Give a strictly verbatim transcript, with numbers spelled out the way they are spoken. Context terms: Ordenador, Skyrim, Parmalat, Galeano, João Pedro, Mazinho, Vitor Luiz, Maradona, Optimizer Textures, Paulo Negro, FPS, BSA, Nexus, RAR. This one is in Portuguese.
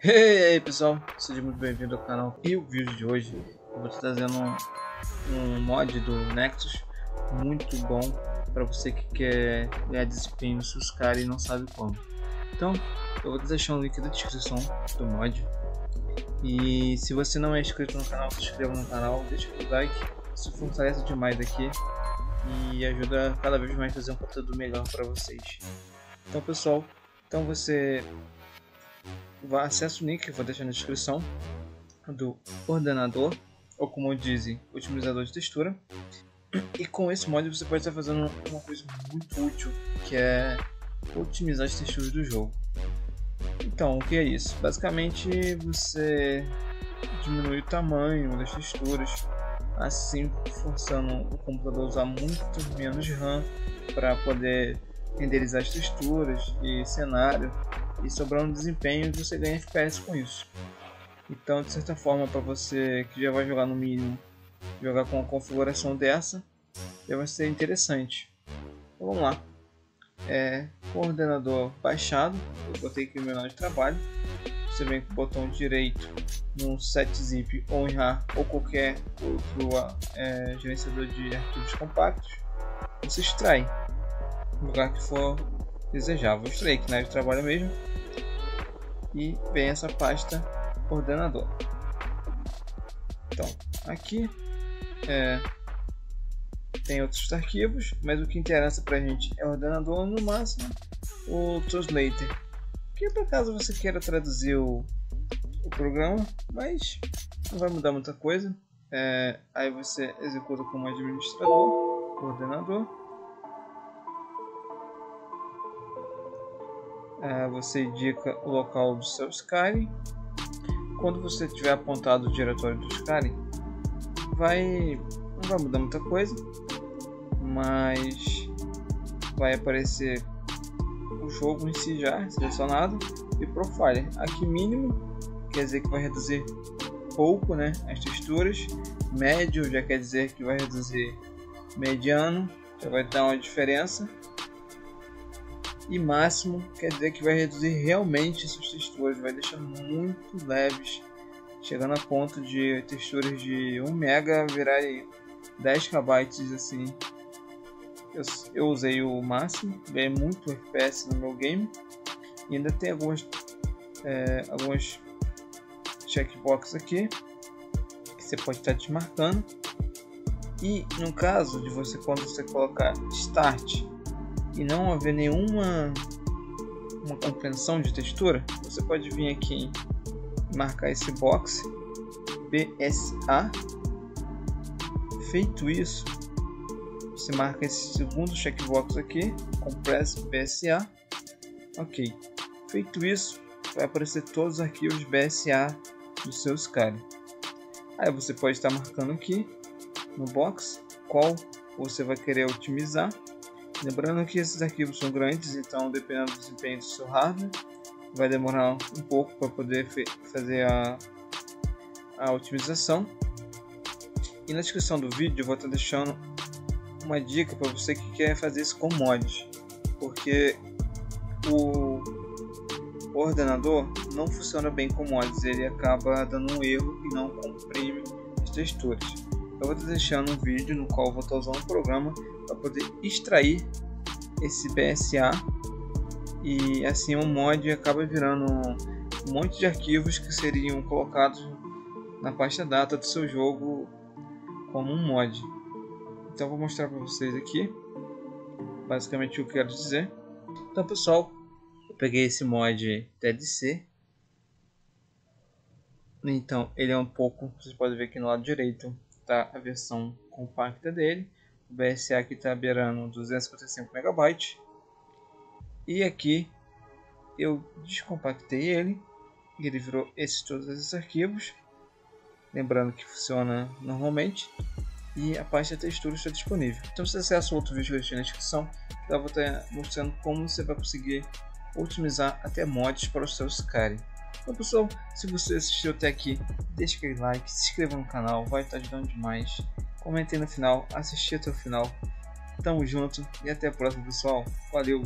Ei hey, pessoal, seja muito bem-vindo ao canal. E o vídeo de hoje eu vou te trazendo um, um mod do Nexus muito bom para você que quer ganhar desempenho no seu Skyrim e não sabe como. Então eu vou te deixar um link na descrição do mod. E se você não é inscrito no canal, se inscreva no canal, deixa o like, isso fortalece demais aqui e ajuda cada vez mais a fazer um conteúdo melhor para vocês. Então pessoal, então você vai acessar o link que eu vou deixar na descrição do ordenador, ou como dizem, otimizador de textura. E com esse mod você pode estar fazendo uma coisa muito útil, que é otimizar as texturas do jogo. Então, o que é isso? Basicamente você diminui o tamanho das texturas, assim forçando o computador a usar muito menos RAM para poder renderizar as texturas e cenário, e sobrar um desempenho que você ganha F P S com isso. Então, de certa forma, para você que já vai jogar no mínimo, jogar com uma configuração dessa, já vai ser interessante. Então, vamos lá. É, com o ordenador baixado, eu botei aqui o meu menu de trabalho. Você vem com o botão direito num sete zip ou em R A R ou qualquer outro é, gerenciador de arquivos compactos. Você extrai no lugar que for desejável. Eu extraí aqui na área de trabalho mesmo. E vem essa pasta ordenador. Então, aqui é, tem outros arquivos, mas o que interessa pra gente é o ordenador, no máximo o translator, que é para caso você queira traduzir o, o programa, mas não vai mudar muita coisa. É, aí você executa como administrador, ordenador. É, você indica o local do seu Skyrim. Quando você tiver apontado o diretório do Skyrim, vai não vai mudar muita coisa, mas vai aparecer o jogo em si já selecionado e Profile aqui mínimo, quer dizer que vai reduzir pouco, né, as texturas. Médio já quer dizer que vai reduzir mediano, já vai dar uma diferença. E máximo quer dizer que vai reduzir realmente essas texturas, vai deixar muito leves, chegando a ponto de texturas de um mega virarem dez kilobytes assim. Eu, eu usei o máximo, ganhei muito F P S no meu game. E ainda tem algumas, é, algumas checkbox aqui que você pode estar desmarcando. E no caso de você, quando você colocar Start e não haver nenhuma uma compreensão de textura, você pode vir aqui e marcar esse box B S A. Feito isso, você marca esse segundo checkbox aqui, Compress B S A. Ok, feito isso, vai aparecer todos os arquivos B S A do seu Skyrim. Aí você pode estar marcando aqui no box qual você vai querer otimizar. Lembrando que esses arquivos são grandes, então dependendo do desempenho do seu hardware, vai demorar um pouco para poder fazer a, a otimização. E na descrição do vídeo eu vou estar deixando uma dica para você que quer fazer isso com mods, porque o ordenador não funciona bem com mods, ele acaba dando um erro e não comprime as texturas. Eu vou estar deixando um vídeo no qual eu vou estar usando um programa para poder extrair esse B S A, e assim o mod acaba virando um monte de arquivos que seriam colocados na pasta data do seu jogo como um mod. Então vou mostrar para vocês aqui basicamente o que eu quero dizer. Então pessoal, eu peguei esse mod T D C. Então ele é um pouco, vocês podem ver aqui no lado direito tá a versão compacta dele. O B S A aqui está beirando duzentos e cinquenta e cinco megabytes. E aqui eu descompactei ele. E ele virou esses, todos esses arquivos. Lembrando que funciona normalmente. E a pasta textura está disponível. Então você acessa outro vídeo que eu deixei na descrição. Que eu vou estar mostrando como você vai conseguir otimizar até mods para o seu Skyrim. Então pessoal, se você assistiu até aqui, deixa aquele like, se inscreva no canal, vai estar ajudando demais. Comentei no final, assisti até o final. Tamo junto e até a próxima pessoal, valeu!